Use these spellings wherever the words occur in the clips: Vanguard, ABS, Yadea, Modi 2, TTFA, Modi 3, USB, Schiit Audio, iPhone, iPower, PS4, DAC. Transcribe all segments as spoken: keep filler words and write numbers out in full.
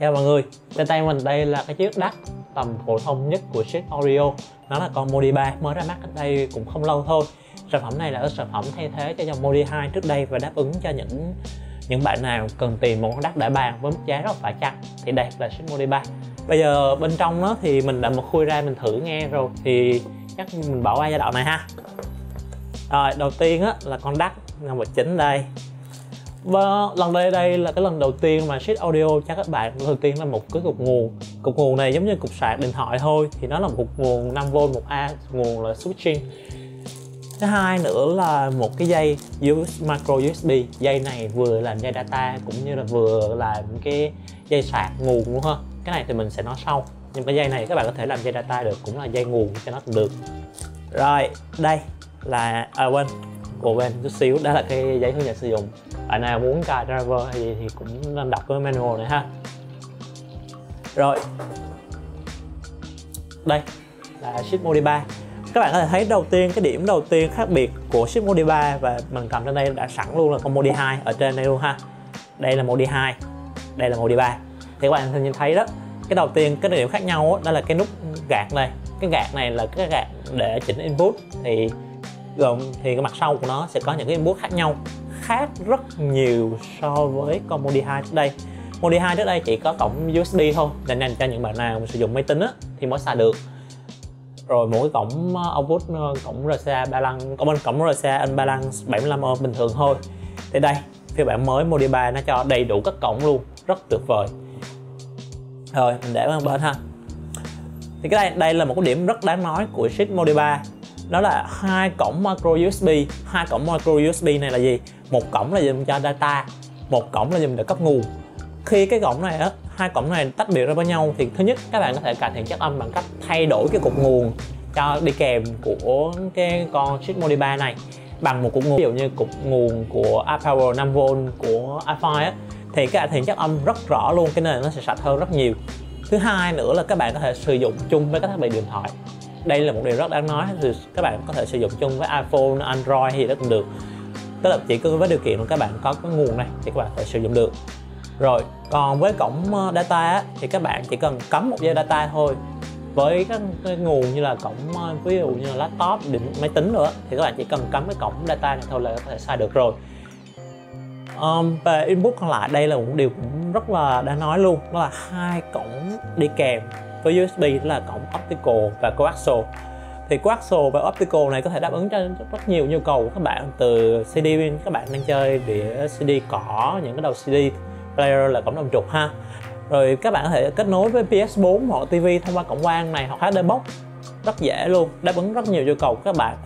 Chào mọi người, trên tay mình đây là cái chiếc đê a xê tầm phổ thông nhất của Schiit Audio. Nó là con Modi ba mới ra mắt cách đây cũng không lâu thôi. Sản phẩm này là cái sản phẩm thay thế cho dòng Modi hai trước đây và đáp ứng cho những những bạn nào cần tìm một con đê a xê để bàn với mức giá rất phải chăng thì đây là Schiit Modi ba. Bây giờ bên trong nó thì mình đã một khui ra mình thử nghe rồi thì chắc mình bỏ qua giai đoạn này ha. Rồi, đầu tiên á là con đê a xê nằm ở chính đây. Và lần đây đây là cái lần đầu tiên mà Schiit Audio cho các bạn đầu tiên là một cái cục nguồn. Cục nguồn này giống như cục sạc điện thoại thôi, thì nó là một cục nguồn năm vôn một A, nguồn là switching. Thứ hai nữa là một cái dây micro u ét bê. Dây này vừa làm dây data cũng như là vừa làm cái dây sạc nguồn luôn ha. Cái này thì mình sẽ nói sau. Nhưng cái dây này các bạn có thể làm dây data được, cũng là dây nguồn cho nó được. Rồi, đây là à quên, của bên chút xíu, đó là cái giấy hướng dẫn sử dụng. Bạn nào muốn cài driver hay gì thì cũng nên đọc cái manual này ha. Rồi, đây là Schiit Modi ba. Các bạn có thể thấy đầu tiên cái điểm đầu tiên khác biệt của Schiit Modi ba và mình cầm trên đây đã sẵn luôn là con Modi hai ở trên đây luôn ha. Đây là Modi hai, đây là Modi ba. Thì các bạn nhìn thấy đó, cái đầu tiên cái điểm khác nhau đó, đó là cái nút gạt này. Cái gạt này là cái gạt để chỉnh input, thì gồm thì cái mặt sau của nó sẽ có những cái input khác nhau, khác rất nhiều so với con Modi hai trước đây. Modi hai trước đây chỉ có cổng u ét bê thôi, nên dành cho những bạn nào sử dụng máy tính á, thì mới xài được. Rồi mỗi cổng output, cổng rờ xê a balance, cổng cổng rờ xê a unbalance bảy mươi lăm ohm bình thường thôi. Thì đây, phiên bản mới Modi ba nó cho đầy đủ các cổng luôn, rất tuyệt vời. Rồi mình để qua bên ha. Thì cái đây đây là một cái điểm rất đáng nói của Schiit Modi ba. Đó là hai cổng micro u ét bê. Hai cổng micro u ét bê này là gì? Một cổng là dùng cho data, một cổng là dùng để cấp nguồn. Khi cái cổng này á, hai cổng này tách biệt ra với nhau thì thứ nhất các bạn có thể cải thiện chất âm bằng cách thay đổi cái cục nguồn cho đi kèm của cái con Schiit Modi ba này bằng một cục nguồn, ví dụ như cục nguồn của iPower năm vôn của iPhone á, thì cải thiện chất âm rất rõ luôn, cái nền nó sẽ sạch hơn rất nhiều. Thứ hai nữa là các bạn có thể sử dụng chung với các thiết bị điện thoại. Đây là một điều rất đáng nói, thì các bạn có thể sử dụng chung với iPhone, Android hay gì đó cũng được. Tức là chỉ cứ với điều kiện là các bạn có cái nguồn này thì các bạn có thể sử dụng được. Rồi, còn với cổng data á, thì các bạn chỉ cần cắm một dây data thôi. Với các cái nguồn như là cổng, ví dụ như là laptop, điện, máy tính nữa, thì các bạn chỉ cần cắm cái cổng data này thôi là có thể xài được rồi. Um, về input còn lại, đây là một điều cũng rất là đã nói luôn, đó là hai cổng đi kèm với u ét bê, đó là cổng optical và coaxial. Thì coaxial và optical này có thể đáp ứng cho rất nhiều nhu cầu của các bạn, từ xê đê pin, các bạn đang chơi đĩa xê đê cỏ, những cái đầu xê đê player là cổng đồng trục ha. Rồi các bạn có thể kết nối với P S bốn hoặc ti vi thông qua cổng quang này hoặc hát đê box, rất dễ luôn, đáp ứng rất nhiều nhu cầu của các bạn.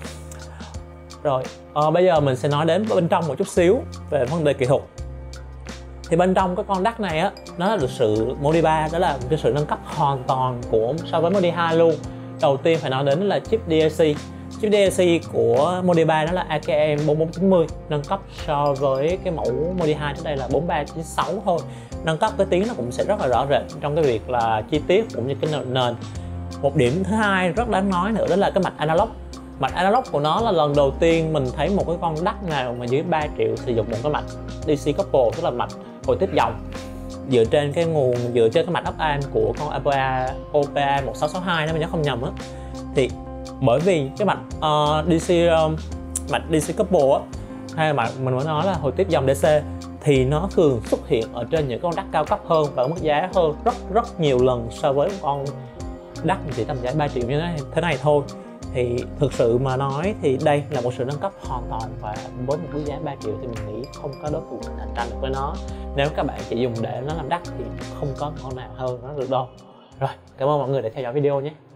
Rồi à, bây giờ mình sẽ nói đến bên trong một chút xíu về vấn đề kỹ thuật. Thì bên trong cái con đê a xê này á, nó được sự Modi ba, đó là một cái sự nâng cấp hoàn toàn của so với Modi hai luôn. Đầu tiên phải nói đến là chip đê a xê. Chip đê a xê của Modi ba đó là A K M bốn bốn chín không, nâng cấp so với cái mẫu Modi hai trước đây là bốn ba chín sáu thôi. Nâng cấp cái tiếng nó cũng sẽ rất là rõ rệt trong cái việc là chi tiết cũng như cái nền. Một điểm thứ hai rất đáng nói nữa đó là cái mạch analog. Mạch analog của nó là lần đầu tiên mình thấy một cái con đê a xê nào mà dưới ba triệu sử dụng một cái mạch đê xê couple, tức là mạch hồi tiếp dòng, dựa trên cái nguồn, dựa trên cái mạch op-amp của con O P A một sáu sáu hai nếu mình nhớ không nhầm á. Thì bởi vì cái mạch uh, D C um, mạch D C couple á, hay mà mình muốn nói là hồi tiếp dòng D C, thì nó thường xuất hiện ở trên những con đê a xê cao cấp hơn và mức giá hơn rất rất nhiều lần so với con đê a xê chỉ tầm giá ba triệu như thế này thôi. Thì thực sự mà nói thì đây là một sự nâng cấp hoàn toàn, và với một mức giá ba triệu thì mình nghĩ không có đối thủ cạnh tranh được với nó. Nếu các bạn chỉ dùng để nó làm đê a xê thì không có con nào hơn nó được đâu. Rồi, cảm ơn mọi người đã theo dõi video nhé.